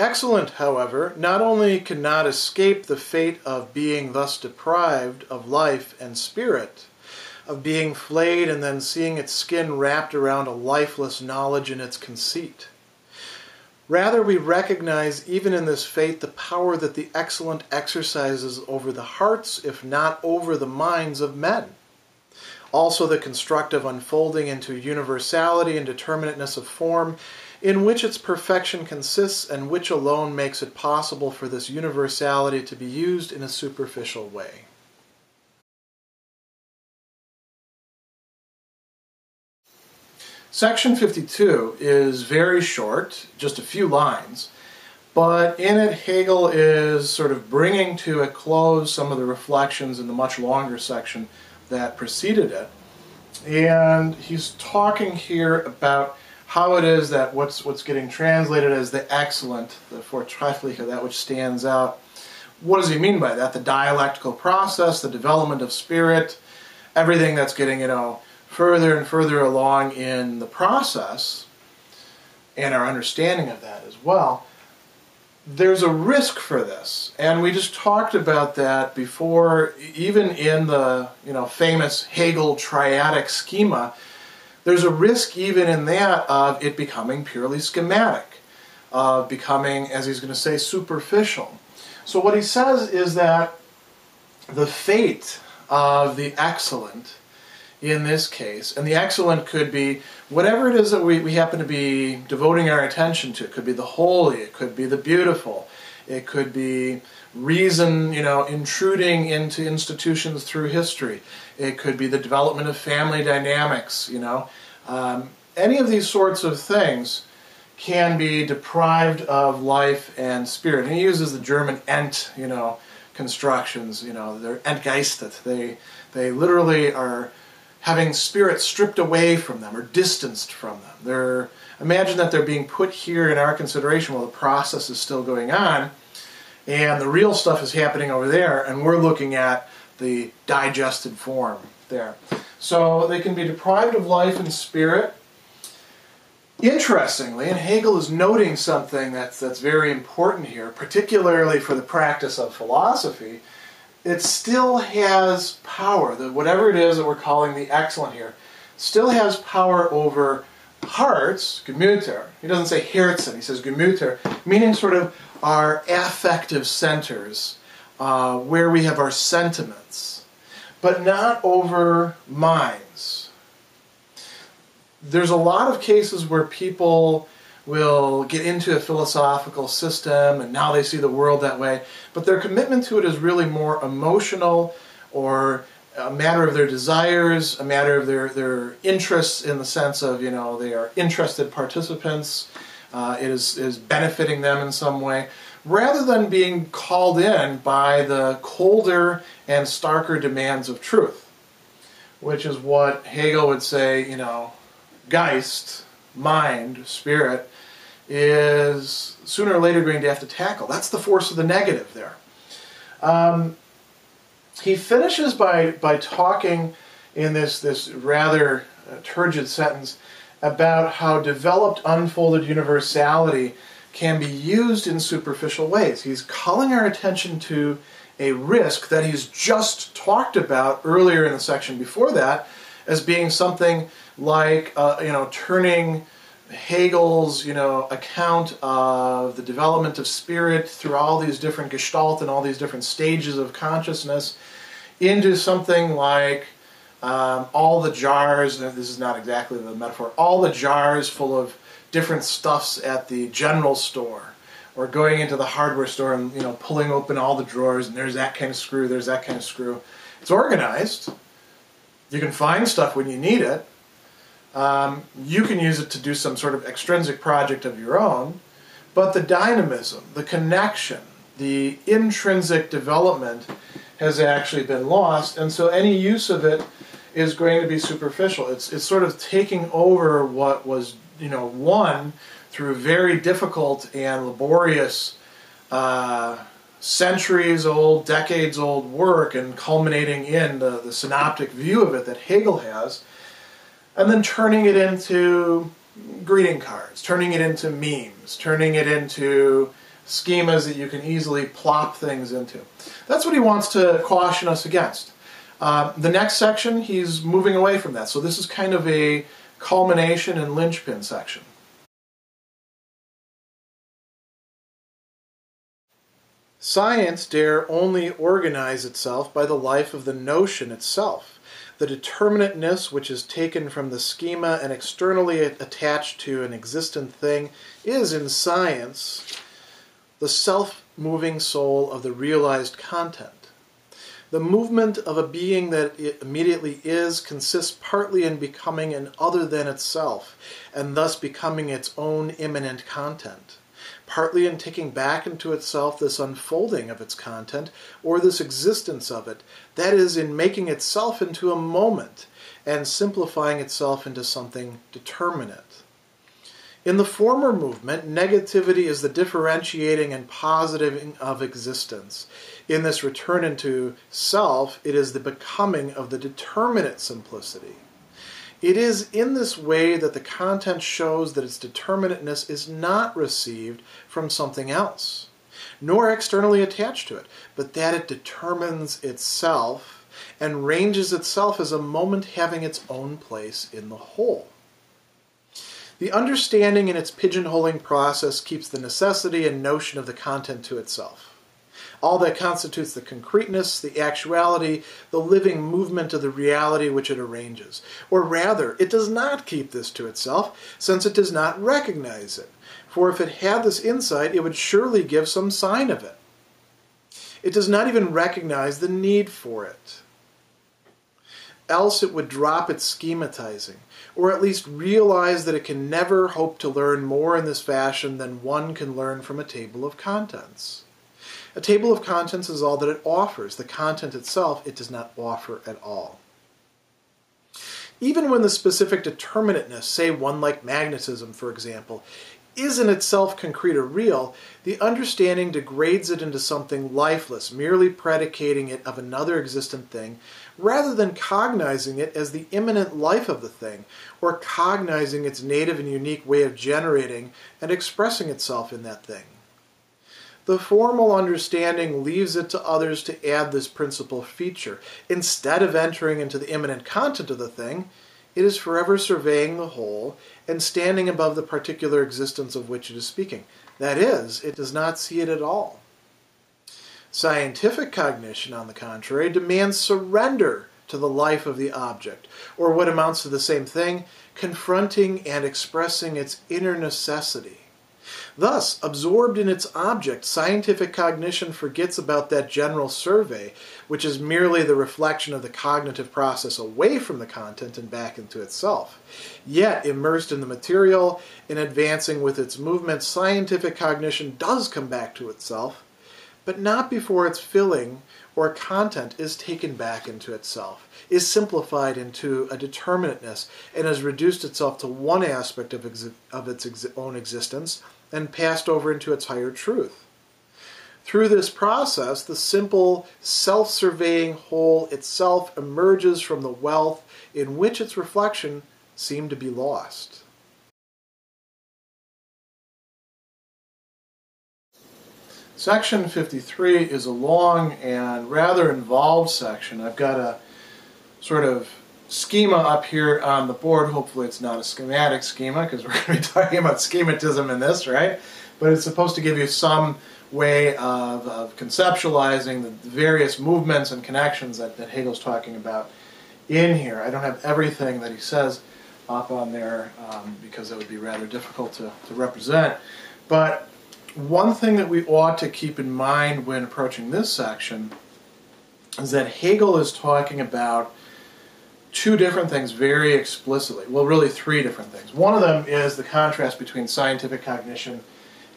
excellent, however, not only cannot escape the fate of being thus deprived of life and spirit, of being flayed and then seeing its skin wrapped around a lifeless knowledge and its conceit. Rather, we recognize even in this fate the power that the excellent exercises over the hearts, if not over the minds of men. Also the constructive unfolding into universality and determinateness of form, in which its perfection consists and which alone makes it possible for this universality to be used in a superficial way. Section 52 is very short, just a few lines, but in it Hegel is sort of bringing to a close some of the reflections in the much longer section that preceded it. And he's talking here about how it is that what's getting translated as the excellent, the vortreffliche, that which stands out. What does he mean by that? The dialectical process, the development of spirit, everything that's getting, you know, further and further along in the process, and our understanding of that as well. There's a risk for this, and we just talked about that before. Even in the, you know, famous Hegel triadic schema, there's a risk even in that of it becoming purely schematic, of becoming, as he's going to say, superficial. So what he says is that the fate of the excellent in this case, and the excellent could be whatever it is that we happen to be devoting our attention to. It could be the holy, it could be the beautiful, it could be reason, you know, intruding into institutions through history, it could be the development of family dynamics, you know. Any of these sorts of things can be deprived of life and spirit. And he uses the German ent, you know, constructions, you know, they're entgeistet. They literally are having spirit stripped away from them or distanced from them. Imagine that they're being put here in our consideration while the process is still going on and the real stuff is happening over there, and we're looking at the digested form there. So they can be deprived of life and spirit. Interestingly, and Hegel is noting something that's very important here, particularly for the practice of philosophy, it still has power, that whatever it is that we're calling the excellent here, still has power over hearts, Gemüter. He doesn't say Herzen, he says Gemüter, meaning sort of our affective centers, where we have our sentiments, but not over minds. There's a lot of cases where people will get into a philosophical system and now they see the world that way, but their commitment to it is really more emotional, or a matter of their desires, a matter of their interests, in the sense of, you know, they are interested participants, it is benefiting them in some way, rather than being called in by the colder and starker demands of truth, which is what Hegel would say, you know, Geist, mind, spirit, is sooner or later going to have to tackle. That's the force of the negative there. He finishes by talking in this rather turgid sentence about how developed, unfolded universality can be used in superficial ways. He's calling our attention to a risk that he's just talked about earlier in the section before that as being something like, you know, turning Hegel's, you know, account of the development of spirit through all these different gestalt and all these different stages of consciousness into something like all the jars, this is not exactly the metaphor, all the jars full of different stuffs at the general store, or going into the hardware store and, you know, pulling open all the drawers and there's that kind of screw, there's that kind of screw. It's organized. You can find stuff when you need it. You can use it to do some sort of extrinsic project of your own, but the dynamism, the connection, the intrinsic development has actually been lost, and so any use of it is going to be superficial. It's sort of taking over what was, you know, won through very difficult and laborious centuries-old, decades-old work, and culminating in the synoptic view of it that Hegel has, and then turning it into greeting cards, turning it into memes, turning it into schemas that you can easily plop things into. That's what he wants to caution us against. The next section, he's moving away from that. So this is kind of a culmination and linchpin section. Science dare only organize itself by the life of the notion itself, the determinateness which is taken from the schema and externally attached to an existent thing is, in science, the self-moving soul of the realized content. The movement of a being that it immediately is consists partly in becoming an other than itself, and thus becoming its own immanent content, partly in taking back into itself this unfolding of its content, or this existence of it, that is, in making itself into a moment, and simplifying itself into something determinate. In the former movement, negativity is the differentiating and positing of existence. In this return into self, it is the becoming of the determinate simplicity. It is in this way that the content shows that its determinateness is not received from something else, nor externally attached to it, but that it determines itself and ranges itself as a moment having its own place in the whole. The understanding in its pigeonholing process keeps the necessity and notion of the content to itself. All that constitutes the concreteness, the actuality, the living movement of the reality which it arranges. Or rather, it does not keep this to itself, since it does not recognize it. For if it had this insight, it would surely give some sign of it. It does not even recognize the need for it. Else it would drop its schematizing, or at least realize that it can never hope to learn more in this fashion than one can learn from a table of contents. A table of contents is all that it offers. The content itself, it does not offer at all. Even when the specific determinateness, say one like magnetism, for example, isn't itself concrete or real, the understanding degrades it into something lifeless, merely predicating it of another existent thing, rather than cognizing it as the immanent life of the thing, or cognizing its native and unique way of generating and expressing itself in that thing. The formal understanding leaves it to others to add this principal feature. Instead of entering into the immanent content of the thing, it is forever surveying the whole and standing above the particular existence of which it is speaking. That is, it does not see it at all. Scientific cognition, on the contrary, demands surrender to the life of the object, or what amounts to the same thing, confronting and expressing its inner necessity. Thus, absorbed in its object, scientific cognition forgets about that general survey, which is merely the reflection of the cognitive process away from the content and back into itself. Yet, immersed in the material and advancing with its movement, scientific cognition does come back to itself, but not before its filling or content is taken back into itself, is simplified into a determinateness, and has reduced itself to one aspect of its own existence, and passed over into its higher truth. Through this process, the simple, self-surveying whole itself emerges from the wealth in which its reflection seemed to be lost. Section 53 is a long and rather involved section. I've got a sort of schema up here on the board. Hopefully it's not a schematic schema, because we're going to be talking about schematism in this, right? But it's supposed to give you some way of conceptualizing the various movements and connections that Hegel's talking about in here. I don't have everything that he says up on there because it would be rather difficult to represent. But one thing that we ought to keep in mind when approaching this section is that Hegel is talking about two different things very explicitly. Well, really three different things. One of them is the contrast between scientific cognition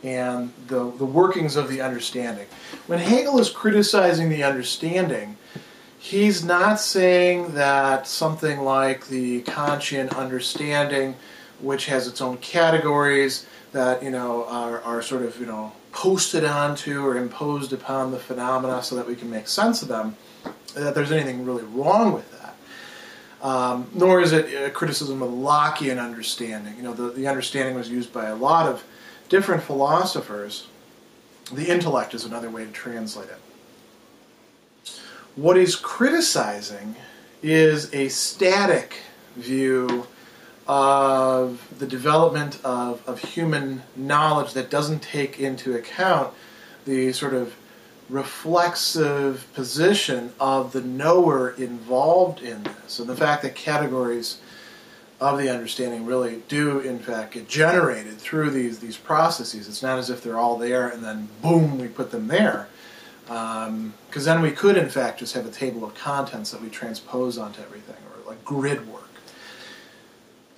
and the workings of the understanding. When Hegel is criticizing the understanding, he's not saying that something like the Kantian understanding, which has its own categories that, you know, are sort of, you know, posted onto or imposed upon the phenomena so that we can make sense of them, that there's anything really wrong with that. Nor is it a criticism of Lockean understanding. You know, the understanding was used by a lot of different philosophers The intellect is another way to translate it. What he's criticizing is a static view of the development of human knowledge that doesn't take into account the sort of reflexive position of the knower involved in this, and the fact that categories of the understanding really do, in fact, get generated through these processes. It's not as if they're all there and then, boom, we put them there. Because then we could, in fact, just have a table of contents that we transpose onto everything, or like grid work.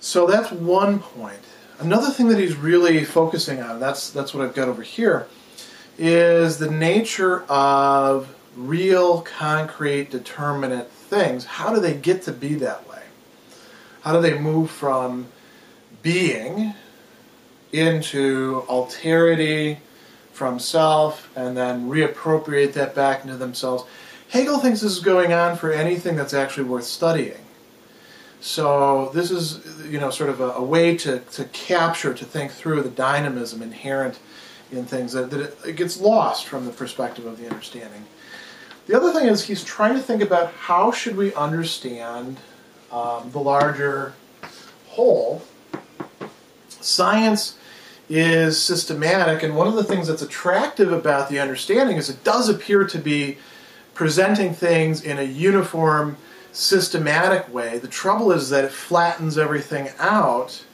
So that's one point. Another thing that he's really focusing on, that's what I've got over here, is the nature of real, concrete, determinate things. How do they get to be that way? How do they move from being into alterity from self and then reappropriate that back into themselves? Hegel thinks this is going on for anything that's actually worth studying. So this is, you know, sort of a way to capture, to think through the dynamism inherent in things that it gets lost from the perspective of the understanding. The other thing is he's trying to think about how should we understand the larger whole. Science is systematic, and one of the things that's attractive about the understanding is it does appear to be presenting things in a uniform, systematic way. The trouble is that it flattens everything out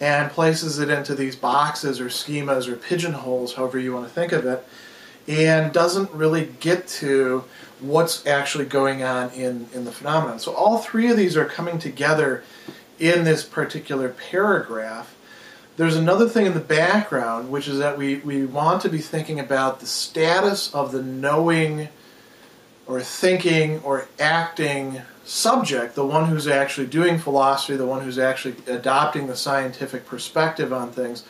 and places it into these boxes or schemas or pigeonholes, however you want to think of it, and doesn't really get to what's actually going on in the phenomenon. So all three of these are coming together in this particular paragraph. There's another thing in the background, which is that we want to be thinking about the status of the knowing or thinking or acting subject, the one who's actually doing philosophy, the one who's actually adopting the scientific perspective on things,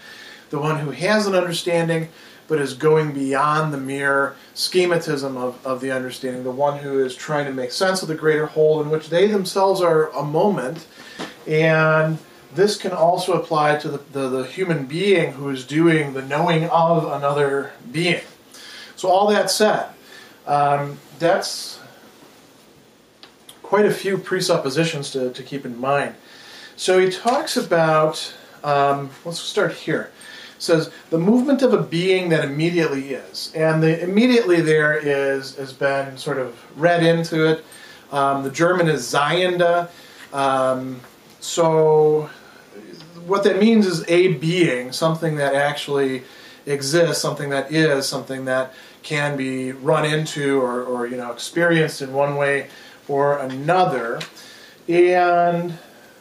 the one who has an understanding but is going beyond the mere schematism of the understanding, the one who is trying to make sense of the greater whole in which they themselves are a moment. And this can also apply to the human being who is doing the knowing of another being. So all that said, that's quite a few presuppositions to keep in mind. So he talks about, let's start here. It says, the movement of a being that immediately is. And the immediately there is, has been sort of read into it. The German is Seiende. So what that means is a being, something that actually exists, something that is, something that can be run into or you know, experienced in one way or another. And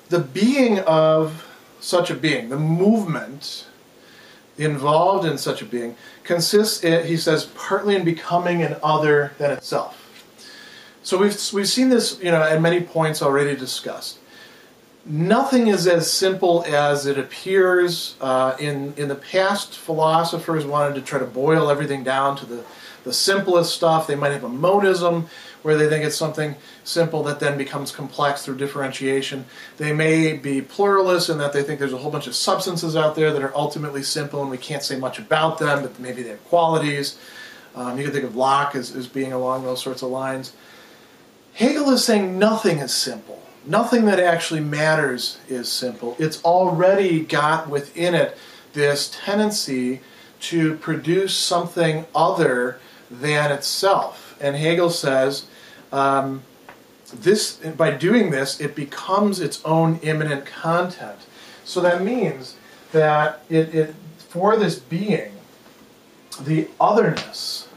the being of such a being, the movement involved in such a being, consists, he says, partly in becoming an other than itself. So we've seen this, you know, at many points already discussed. Nothing is as simple as it appears. In the past, philosophers wanted to try to boil everything down to the simplest stuff. They might have a monism, where they think it's something simple that then becomes complex through differentiation. They may be pluralist in that they think there's a whole bunch of substances out there that are ultimately simple and we can't say much about them, but maybe they have qualities. You can think of Locke as being along those sorts of lines. Hegel is saying nothing is simple. Nothing that actually matters is simple. It's already got within it this tendency to produce something other than itself. And Hegel says, this, by doing this, it becomes its own immanent content. So that means that for this being, the otherness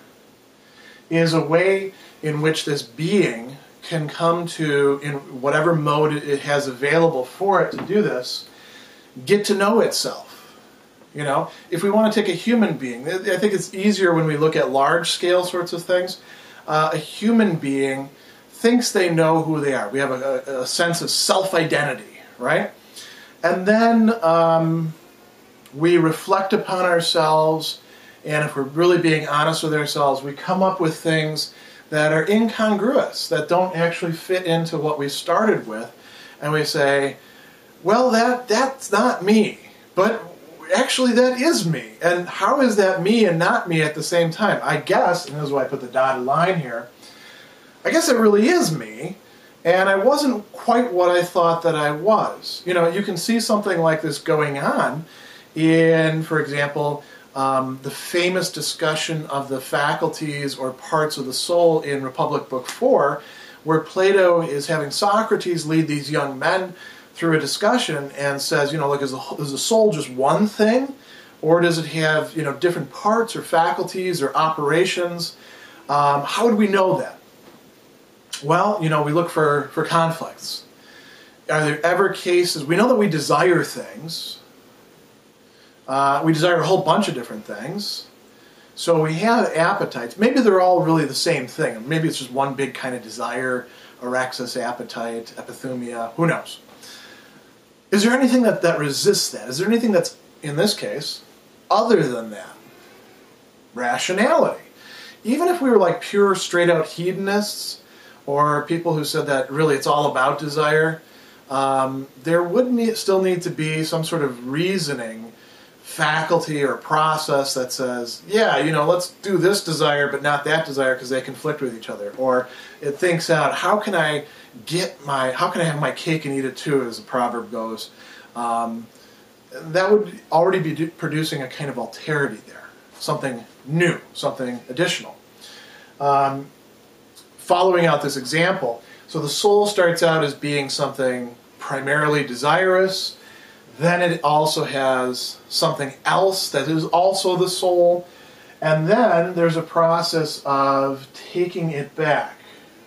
is a way in which this being can come to, in whatever mode it has available for it to do this, get to know itself. You know, if we want to take a human being, I think it's easier when we look at large-scale sorts of things. A human being thinks they know who they are. We have a sense of self-identity, right? And then we reflect upon ourselves, and if we're really being honest with ourselves, we come up with things that are incongruous, that don't actually fit into what we started with, and we say, well, that's not me. But actually that is me. And how is that me and not me at the same time? I guess, and this is why I put the dotted line here, I guess it really is me, and I wasn't quite what I thought that I was. You know, you can see something like this going on in, for example, the famous discussion of the faculties or parts of the soul in Republic Book 4, where Plato is having Socrates lead these young men through a discussion and says, you know, look, is the soul just one thing, or does it have, you know, different parts or faculties or operations? How would we know that? Well, you know, we look for conflicts. Are there ever cases? We know that we desire things. We desire a whole bunch of different things. So we have appetites. Maybe they're all really the same thing. Maybe it's just one big kind of desire, orexis, appetite, epithumia, who knows? Is there anything that resists that? Is there anything that's, in this case, other than that? Rationality. Even if we were like pure, straight-out hedonists, or people who said that really it's all about desire, there would still need to be some sort of reasoning faculty or process that says, yeah, you know, let's do this desire but not that desire because they conflict with each other. Or it thinks out, how can I have my cake and eat it too, as the proverb goes. That would already be producing a kind of alterity there, something new, something additional. Following out this example, so the soul starts out as being something primarily desirous, then it also has something else that is also the soul, and then there's a process of taking it back.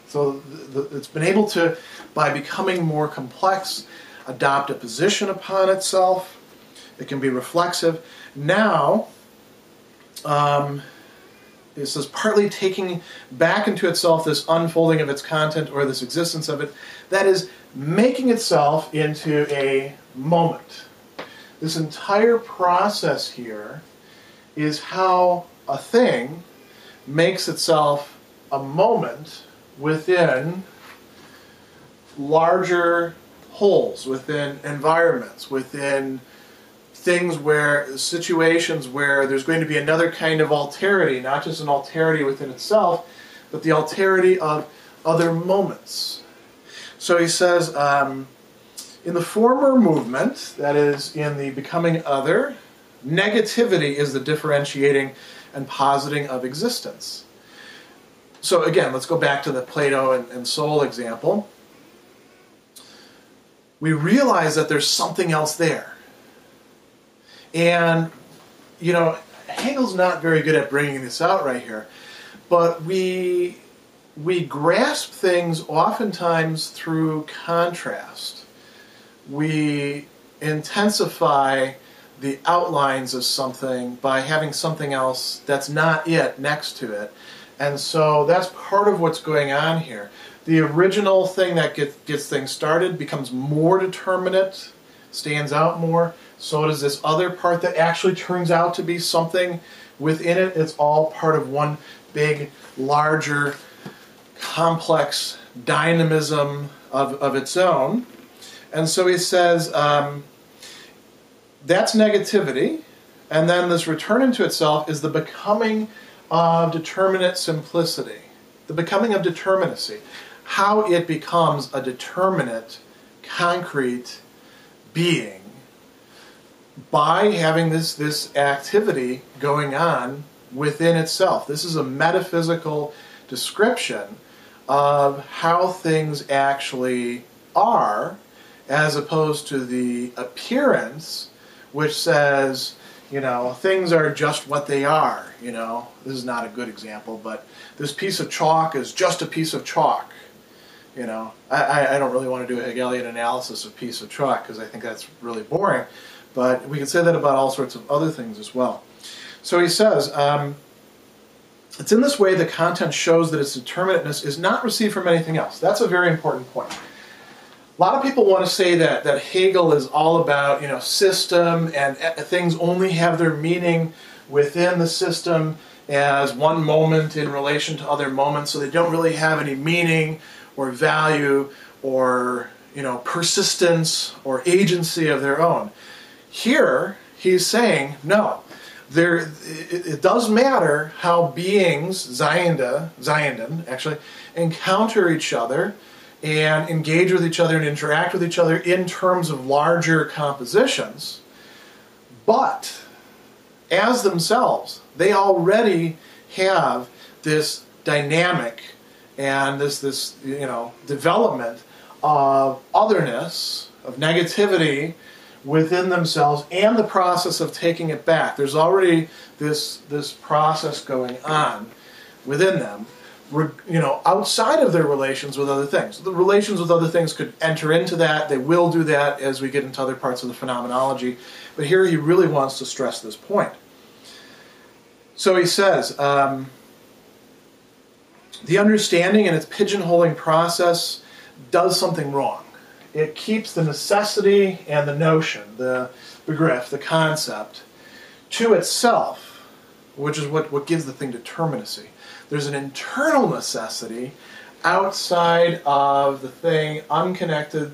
So it's been able to, by becoming more complex, adopt a position upon itself. It can be reflexive. Now, it says partly taking back into itself this unfolding of its content or this existence of it, that is making itself into a moment. This entire process here is how a thing makes itself a moment within larger wholes, within environments, within things where, situations where there's going to be another kind of alterity, not just an alterity within itself, but the alterity of other moments. So he says, in the former movement, that is, in the becoming other, negativity is the differentiating and positing of existence. So again, let's go back to the Plato and soul example. We realize that there's something else there. And, you know, Hegel's not very good at bringing this out right here, but we grasp things oftentimes through contrast. We intensify the outlines of something by having something else that's not it next to it. And so that's part of what's going on here. The original thing that gets things started becomes more determinate, stands out more. So does this other part that actually turns out to be something within it. It's all part of one big, larger, complex dynamism of its own. And so he says, that's negativity. And then this return into itself is the becoming of determinate simplicity, the becoming of determinacy, how it becomes a determinate, concrete being by having this activity going on within itself. This is a metaphysical description of how things actually are, as opposed to the appearance, which says, you know, things are just what they are. You know, this is not a good example, but this piece of chalk is just a piece of chalk. You know, I don't really want to do a Hegelian analysis of piece of chalk because I think that's really boring. But we can say that about all sorts of other things as well. So he says, it's in this way the content shows that its determinateness is not received from anything else. That's a very important point. A lot of people want to say that Hegel is all about, you know, system, and things only have their meaning within the system as one moment in relation to other moments, so they don't really have any meaning or value or, you know, persistence or agency of their own. Here, he's saying, no, it does matter how beings, Zionin actually, encounter each other and engage with each other and interact with each other in terms of larger compositions, but as themselves, they already have this dynamic and this development of otherness, of negativity within themselves, and the process of taking it back. There's already this process going on within them, outside of their relations with other things. The relations with other things could enter into that. They will do that as we get into other parts of the phenomenology. But here he really wants to stress this point. So he says, the understanding and its pigeonholing process does something wrong. It keeps the necessity and the notion, the begriff, the concept, to itself, which is what gives the thing determinacy. There's an internal necessity outside of the thing, unconnected,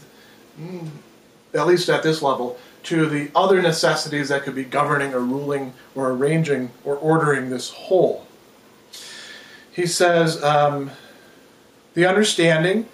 at least at this level, to the other necessities that could be governing or ruling or arranging or ordering this whole. He says, the understanding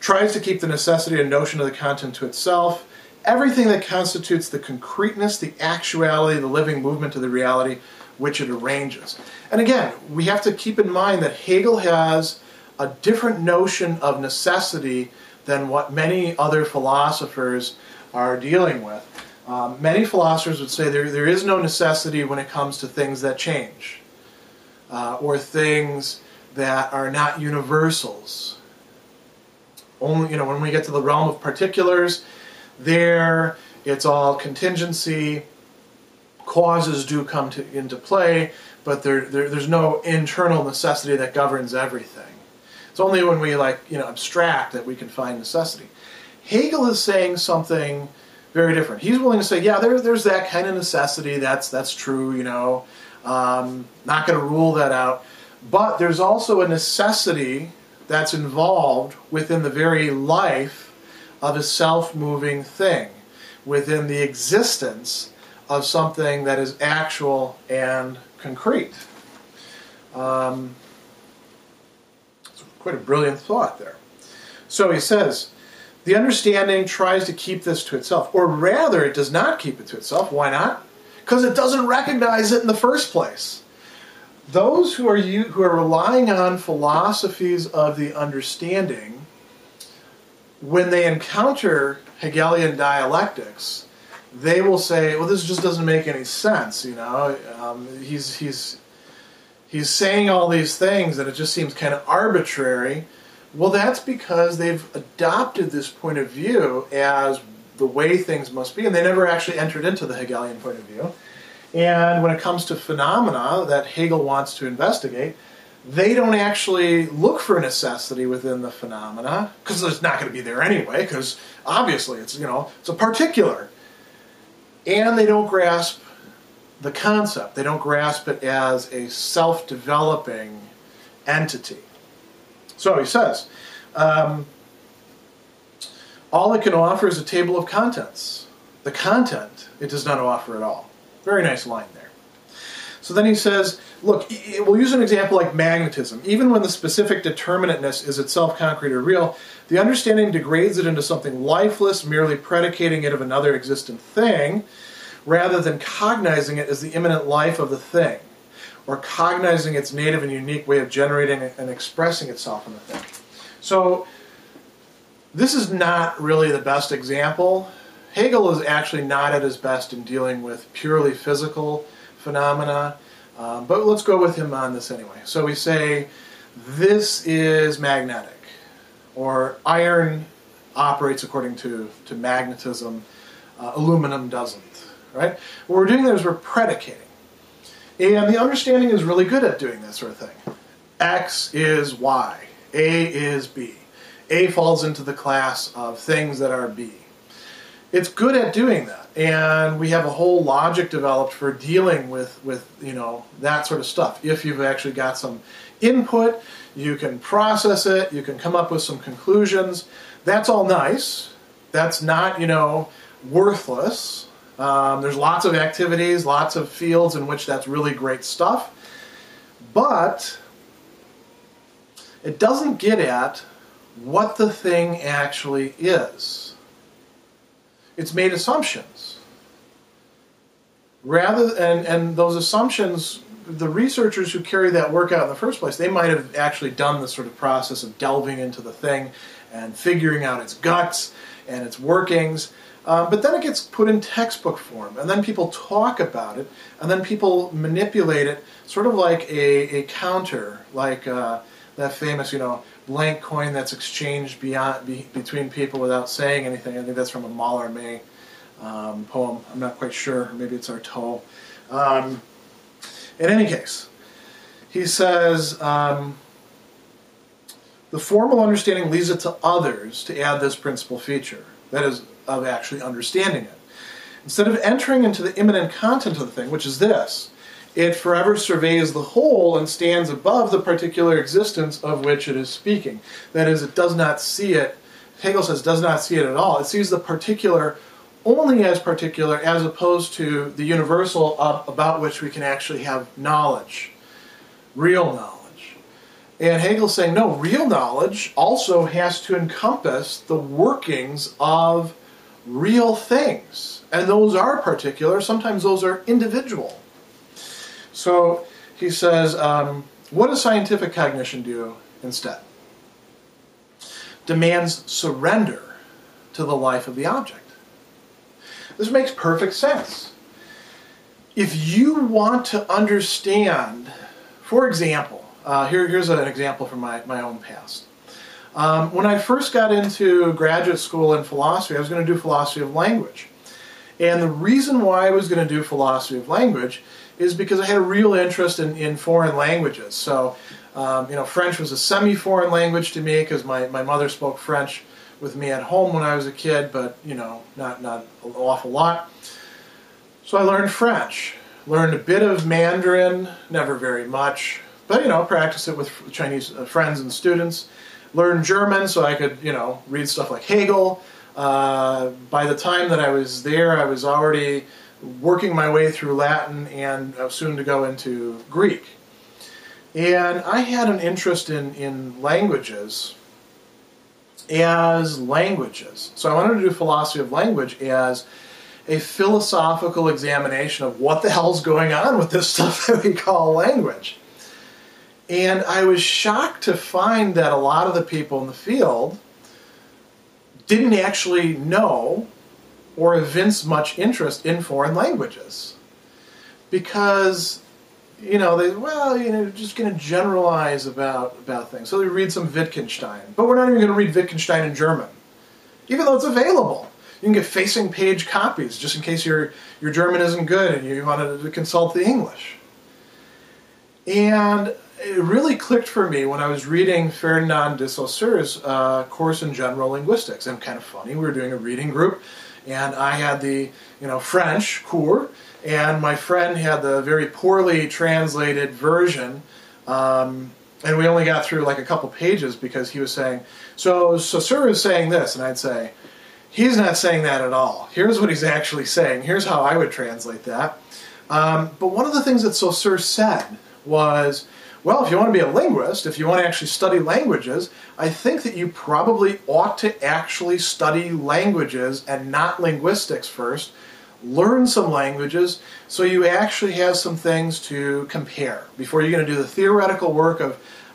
tries to keep the necessity and notion of the content to itself. Everything that constitutes the concreteness, the actuality, the living movement of the reality which it arranges. And again, we have to keep in mind that Hegel has a different notion of necessity than what many other philosophers are dealing with. Many philosophers would say there is no necessity when it comes to things that change, or things that are not universals. Only, when we get to the realm of particulars, there it's all contingency. Causes do come into play, but there's no internal necessity that governs everything. It's only when we abstract that we can find necessity. Hegel is saying something very different. He's willing to say, yeah, there's that kind of necessity. That's true. Not going to rule that out. But there's also a necessity that's involved within the very life of a self-moving thing, within the existence of something that is actual and concrete. It's quite a brilliant thought there. So he says, the understanding tries to keep this to itself, or rather it does not keep it to itself. Why not? Because it doesn't recognize it in the first place. Those who are relying on philosophies of the understanding, when they encounter Hegelian dialectics, they will say, well, this just doesn't make any sense, he's saying all these things and it just seems kind of arbitrary. Well, that's because they've adopted this point of view as the way things must be, and they never actually entered into the Hegelian point of view. And when it comes to phenomena that Hegel wants to investigate, they don't actually look for necessity within the phenomena, because it's not going to be there anyway, because obviously it's, it's a particular. And they don't grasp the concept. They don't grasp it as a self-developing entity. So he says, all it can offer is a table of contents. The content, it does not offer at all. Very nice line there. So then he says, look, we'll use an example like magnetism. Even when the specific determinateness is itself concrete or real, the understanding degrades it into something lifeless, merely predicating it of another existent thing, rather than cognizing it as the immanent life of the thing, or cognizing its native and unique way of generating and expressing itself in the thing. So this is not really the best example. Hegel is actually not at his best in dealing with purely physical phenomena, but let's go with him on this anyway. So we say, this is magnetic, or iron operates according to magnetism, aluminum doesn't, right? What we're doing there is we're predicating. And the understanding is really good at doing that sort of thing. X is Y, A is B. A falls into the class of things that are B. It's good at doing that, and we have a whole logic developed for dealing with that sort of stuff. If you've actually got some input, you can process it, you can come up with some conclusions. That's all nice. That's not, worthless. There's lots of activities, lots of fields in which that's really great stuff, but it doesn't get at what the thing actually is. It's made assumptions. And those assumptions, the researchers who carry that work out in the first place, they might have actually done this sort of process of delving into the thing and figuring out its guts and its workings. But then it gets put in textbook form, and then people talk about it, and then people manipulate it, sort of like a counter, like that famous, blank coin that's exchanged between people without saying anything. I think that's from a Mallarmé poem. I'm not quite sure. Maybe it's Artaud. In any case, he says, the formal understanding leaves it to others to add this principal feature, that is, of actually understanding it. Instead of entering into the immanent content of the thing, which is this, it forever surveys the whole and stands above the particular existence of which it is speaking. That is, it does not see it, Hegel says, does not see it at all. It sees the particular only as particular, as opposed to the universal about which we can actually have knowledge, real knowledge. And Hegel's saying, no, real knowledge also has to encompass the workings of real things. And those are particular. Sometimes those are individual. So he says, what does scientific cognition do instead? Demands surrender to the life of the object. This makes perfect sense. If you want to understand, for example, here's an example from my own past. When I first got into graduate school in philosophy, I was going to do philosophy of language. And the reason why I was going to do philosophy of language is because I had a real interest in foreign languages. So, French was a semi-foreign language to me because my mother spoke French with me at home when I was a kid, but, not an awful lot. So I learned French. Learned a bit of Mandarin, never very much, but, practiced it with Chinese friends and students. Learned German so I could, read stuff like Hegel. By the time that I was there, I was already working my way through Latin, and I was soon to go into Greek. And I had an interest in languages as languages. So I wanted to do philosophy of language as a philosophical examination of what the hell's going on with this stuff that we call language. And I was shocked to find that a lot of the people in the field didn't actually know or evince much interest in foreign languages. Because, just going to generalize about things. So they read some Wittgenstein. But we're not even going to read Wittgenstein in German, even though it's available. You can get facing page copies just in case your German isn't good and you wanted to consult the English. And it really clicked for me when I was reading Ferdinand de Saussure's course in general linguistics. And kind of funny, we were doing a reading group, and I had the, French cours, and my friend had the very poorly translated version, and we only got through like a couple pages because he was saying, so Saussure is saying this, and I'd say, he's not saying that at all. Here's what he's actually saying. Here's how I would translate that. But one of the things that Saussure said was, well, if you want to be a linguist, if you want to actually study languages, I think that you probably ought to actually study languages and not linguistics first. Learn some languages so you actually have some things to compare. Before you're going to do the theoretical work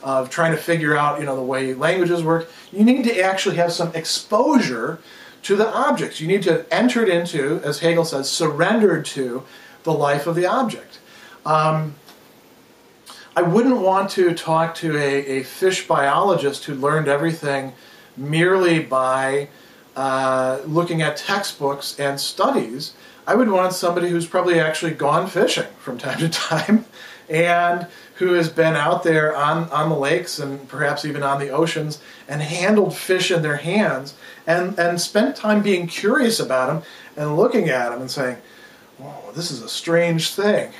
of trying to figure out, the way languages work, you need to actually have some exposure to the objects. You need to have entered into, as Hegel says, surrendered to the life of the object. I wouldn't want to talk to a fish biologist who learned everything merely by looking at textbooks and studies. I would want somebody who's probably actually gone fishing from time to time and who has been out there on the lakes and perhaps even on the oceans and handled fish in their hands and spent time being curious about them and looking at them and saying, oh, this is a strange thing.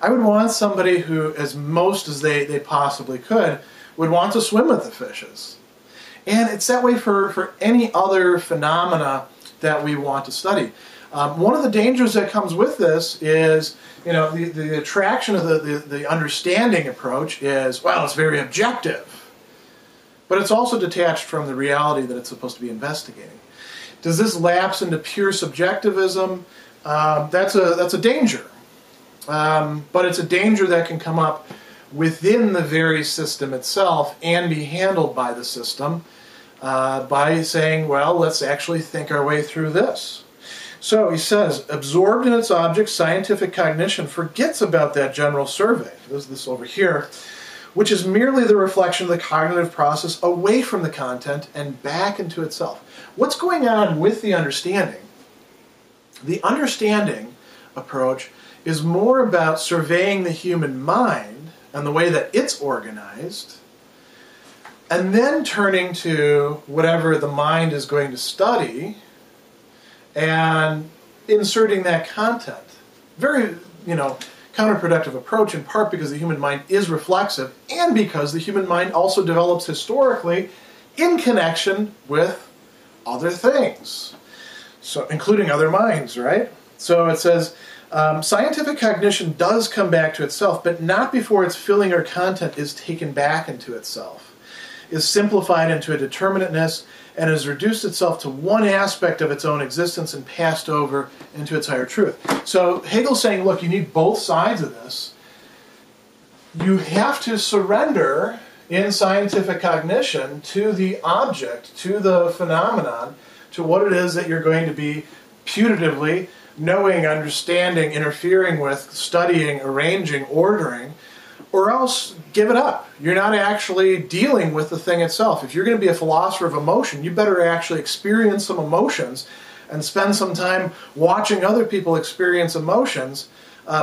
I would want somebody who, as most as they possibly could, would want to swim with the fishes. And it's that way for any other phenomena that we want to study. One of the dangers that comes with this is, you know, the attraction of the understanding approach is, well, it's very objective. But it's also detached from the reality that it's supposed to be investigating. Does this lapse into pure subjectivism? That's a danger. But it's a danger that can come up within the very system itself and be handled by the system by saying, well, let's actually think our way through this. So he says, absorbed in its object, scientific cognition forgets about that general survey. There's this over here, which is merely the reflection of the cognitive process away from the content and back into itself. What's going on with the understanding? The understanding approach is more about surveying the human mind and the way that it's organized, and then turning to whatever the mind is going to study and inserting that content. Very, you know, counterproductive approach, in part because the human mind is reflexive and because the human mind also develops historically in connection with other things, so including other minds, right? So it says, scientific cognition does come back to itself, but not before its filling or content is taken back into itself, is simplified into a determinateness, and has reduced itself to one aspect of its own existence and passed over into its higher truth. So Hegel's saying, look, you need both sides of this. You have to surrender in scientific cognition to the object, to the phenomenon, to what it is that you're going to be putatively knowing, understanding, interfering with, studying, arranging, ordering, or else give it up. You're not actually dealing with the thing itself. If you're going to be a philosopher of emotion, you better actually experience some emotions and spend some time watching other people experience emotions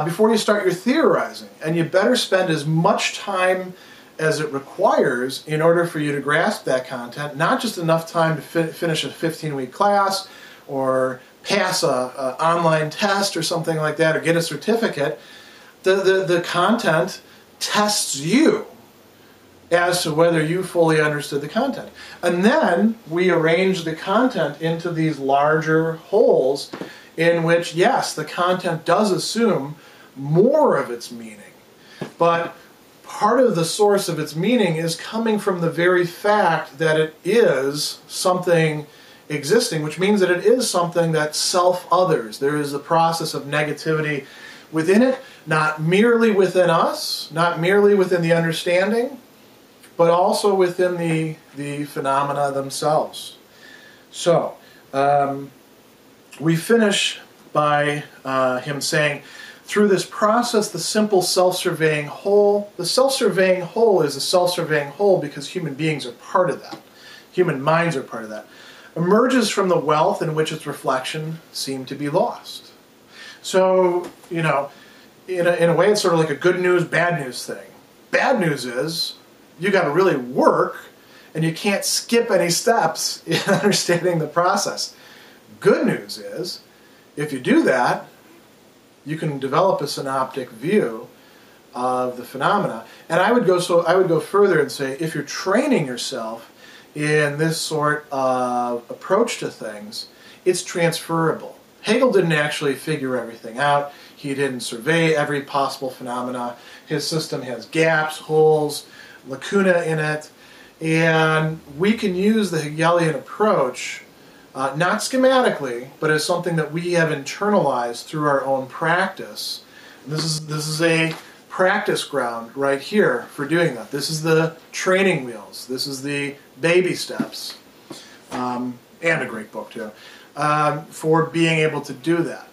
before you start your theorizing. And you better spend as much time as it requires in order for you to grasp that content, not just enough time to finish a 15-week class or pass an online test or something like that, or get a certificate. The content tests you as to whether you fully understood the content. And then we arrange the content into these larger holes in which, yes, the content does assume more of its meaning, but part of the source of its meaning is coming from the very fact that it is something existing, which means that it is something that self-others. There is a process of negativity within it, not merely within us, not merely within the understanding, but also within the phenomena themselves. So, we finish by him saying, through this process, the simple self-surveying whole, the self-surveying whole is a self-surveying whole because human beings are part of that, human minds are part of that, emerges from the wealth in which its reflection seemed to be lost. So, you know, in a way it's sort of like a good news, bad news thing. Bad news is you got to really work and you can't skip any steps in understanding the process. Good news is if you do that, you can develop a synoptic view of the phenomena. And I would go further and say if you're training yourself in this sort of approach to things, it's transferable. Hegel didn't actually figure everything out. He didn't survey every possible phenomena. His system has gaps, holes, lacuna in it. And we can use the Hegelian approach, not schematically, but as something that we have internalized through our own practice. And this is a practice ground right here for doing that. This is the training wheels. This is the baby steps. And a great book, too. For being able to do that.